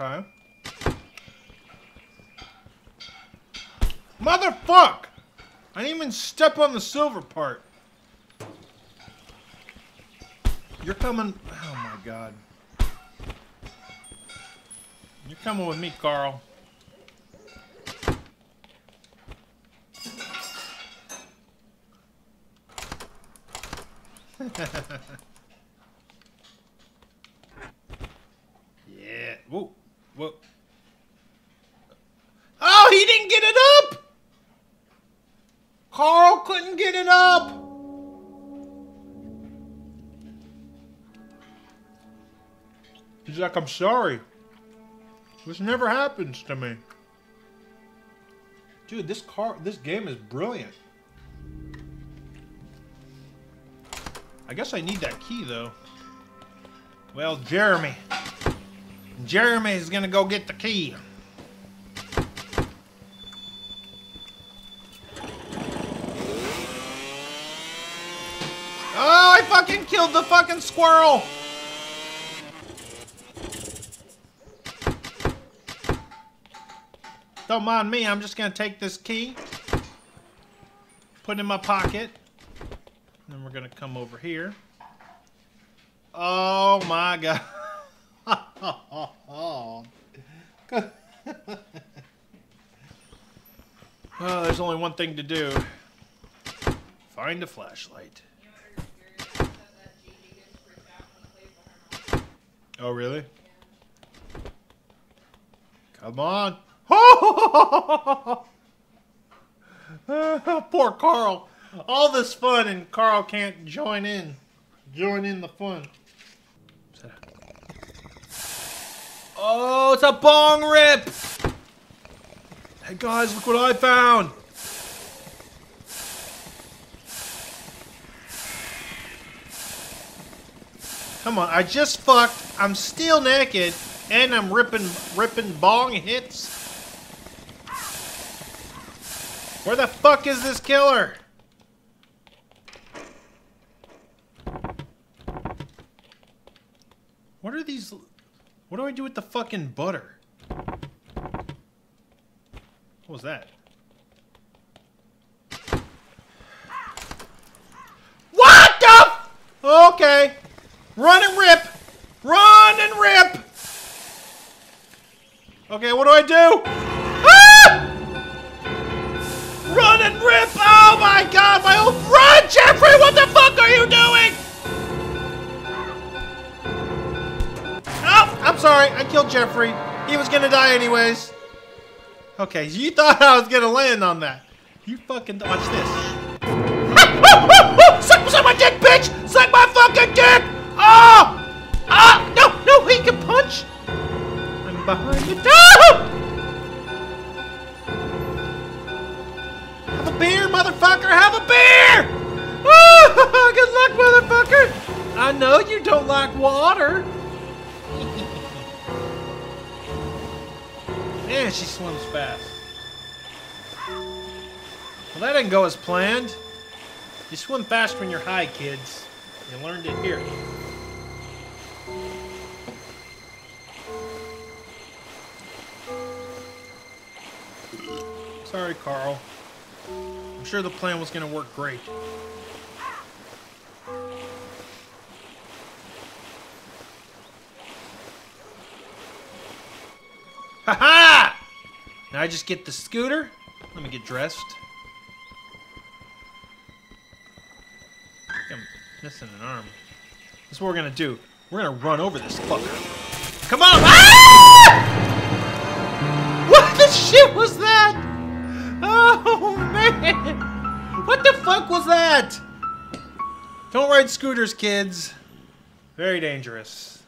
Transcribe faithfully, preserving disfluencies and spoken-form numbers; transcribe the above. Okay. Motherfuck! I didn't even step on the silver part. You're coming. Oh my god. You're coming with me, Carl. Yeah. Whoa. Whoa. Oh, he didn't get it up! Carl couldn't get it up! He's like, I'm sorry. This never happens to me. Dude, this car, this game is brilliant. I guess I need that key, though. Well, Jeremy. Jeremy is gonna go get the key. Oh, I fucking killed the fucking squirrel! Don't mind me, I'm just gonna take this key, put it in my pocket. Then we're gonna come over here. Oh my god. Oh, there's only one thing to do. Find a flashlight. Oh really? Come on. Poor Carl. All this fun and Carl can't join in. Join in the fun. Oh, it's a bong rip! Hey guys, look what I found! Come on, I just fucked. I'm still naked and I'm ripping ripping bong hits. Where the fuck is this killer? What are these? What do I do with the fucking butter? What was that? What the? Okay. Run and rip. Run and rip. Okay, what do I do? Ah! Run and rip. Oh my god, my old. Run, Jeffrey. What the fuck are you doing? I'm sorry, I killed Jeffrey. He was gonna die anyways. Okay, you thought I was gonna land on that. You fucking watch this. Suck, suck my dick, bitch! Suck my fucking dick! Oh! Ah! No, no, he can punch! I'm behind you. No! Have a beer, motherfucker! Have a beer! Oh, good luck, motherfucker! I know you don't like water. Man, she swims fast. Well, that didn't go as planned. You swim fast when you're high, kids. You learned it here. Sorry, Carl. I'm sure the plan was gonna work great. Ha-ha! Now I just get the scooter. Let me get dressed. I think I'm missing an arm. This is what we're gonna do. We're gonna run over this fucker. Come on! Ah! What the shit was that? Oh man! What the fuck was that? Don't ride scooters, kids. Very dangerous.